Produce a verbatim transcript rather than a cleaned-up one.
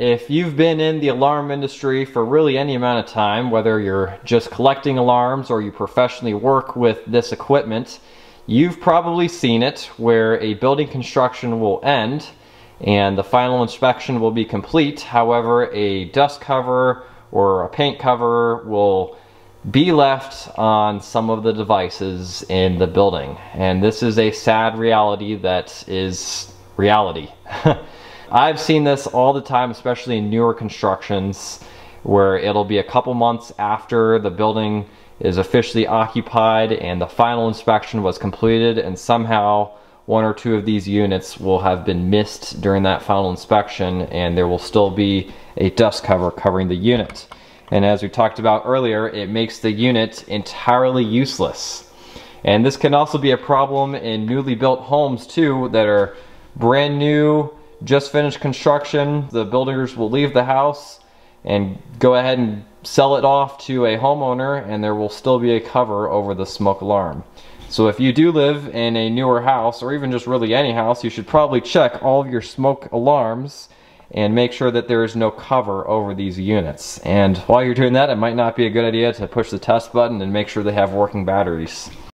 If you've been in the alarm industry for really any amount of time, whether you're just collecting alarms or you professionally work with this equipment, you've probably seen it where a building construction will end and the final inspection will be complete. However, a dust cover or a paint cover will be left on some of the devices in the building. And this is a sad reality that is reality. I've seen this all the time, especially in newer constructions, where it'll be a couple months after the building is officially occupied and the final inspection was completed, and somehow one or two of these units will have been missed during that final inspection, and there will still be a dust cover covering the unit. And as we talked about earlier, it makes the unit entirely useless. And this can also be a problem in newly built homes too, that are brand new, just finished construction. The builders will leave the house and go ahead and sell it off to a homeowner, and there will still be a cover over the smoke alarm. So if you do live in a newer house, or even just really any house, you should probably check all of your smoke alarms and make sure that there is no cover over these units. And while you're doing that, it might not be a good idea to push the test button and make sure they have working batteries.